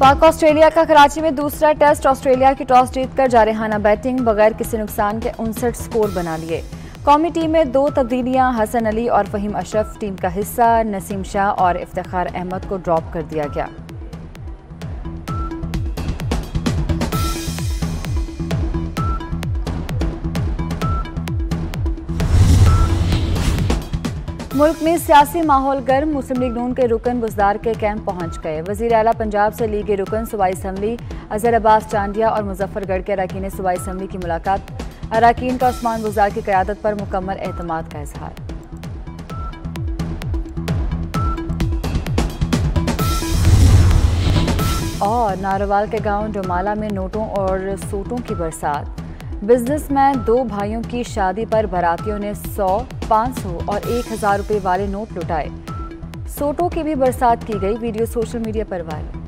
पाक ऑस्ट्रेलिया का कराची में दूसरा टेस्ट। ऑस्ट्रेलिया की टॉस जीतकर जारेहाना बैटिंग बगैर किसी नुकसान के 59 स्कोर बना लिए। कौमी टीम में दो तब्दीलियां, हसन अली और फ़हीम अशरफ टीम का हिस्सा, नसीम शाह और इफ्तिखार अहमद को ड्रॉप कर दिया गया। मुल्क में सियासी माहौल गर्म। मुस्लिम लीग नून के रुकन बुजदार के कैंप पहुंच गए। वजीर आला पंजाब से लीग के रुकन सूबाई असम्बली अजहर अब्बास चांडिया और मुजफ्फरगढ़ के अरकान सूबाई असम्बली की मुलाकात। अरकान का उस्मान बुजदार की क़यादत पर मुकम्मल एतमाद का इजहार। और नारोवाल के गांव डोमाला में नोटों और सूटों की बरसात। बिजनेसमैन दो भाइयों की शादी पर बारातियों ने 100, 500 और 1000 रुपए वाले नोट लुटाए। सोटों की भी बरसात की गई। वीडियो सोशल मीडिया पर वायरल।